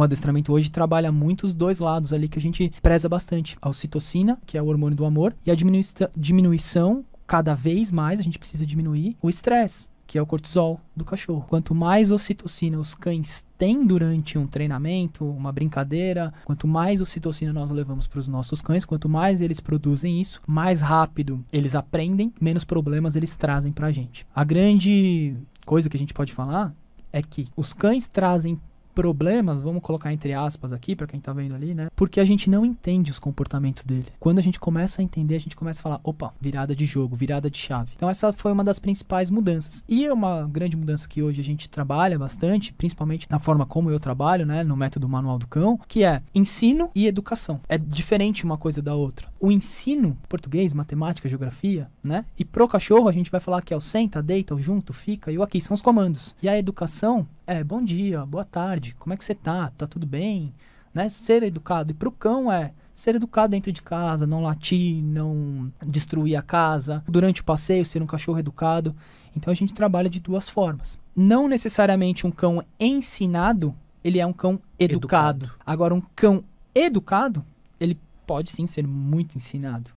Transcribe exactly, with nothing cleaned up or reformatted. O adestramento hoje trabalha muito os dois lados ali que a gente preza bastante. A ocitocina, que é o hormônio do amor, e a diminui diminuição, cada vez mais, a gente precisa diminuir o estresse, que é o cortisol do cachorro. Quanto mais ocitocina os cães têm durante um treinamento, uma brincadeira, quanto mais ocitocina nós levamos para os nossos cães, quanto mais eles produzem isso, mais rápido eles aprendem, menos problemas eles trazem para a gente. A grande coisa que a gente pode falar é que os cães trazem problemas, vamos colocar entre aspas aqui para quem tá vendo ali, né? Porque a gente não entende os comportamentos dele. Quando a gente começa a entender, a gente começa a falar, opa, virada de jogo, virada de chave. Então essa foi uma das principais mudanças. E é uma grande mudança que hoje a gente trabalha bastante, principalmente na forma como eu trabalho, né, no método Manual do Cão, que é ensino e educação. É diferente uma coisa da outra. O ensino, português, matemática, geografia, né? E pro cachorro a gente vai falar que é o senta, deita, o junto, fica e o aqui, são os comandos. E a educação é bom dia, boa tarde, como é que você tá? Tá tudo bem? Né? Ser educado. E pro cão é ser educado dentro de casa, não latir, não destruir a casa. Durante o passeio, ser um cachorro educado. Então a gente trabalha de duas formas. Não necessariamente um cão ensinado, ele é um cão educado. educado. Agora, um cão educado, ele pode sim ser muito ensinado.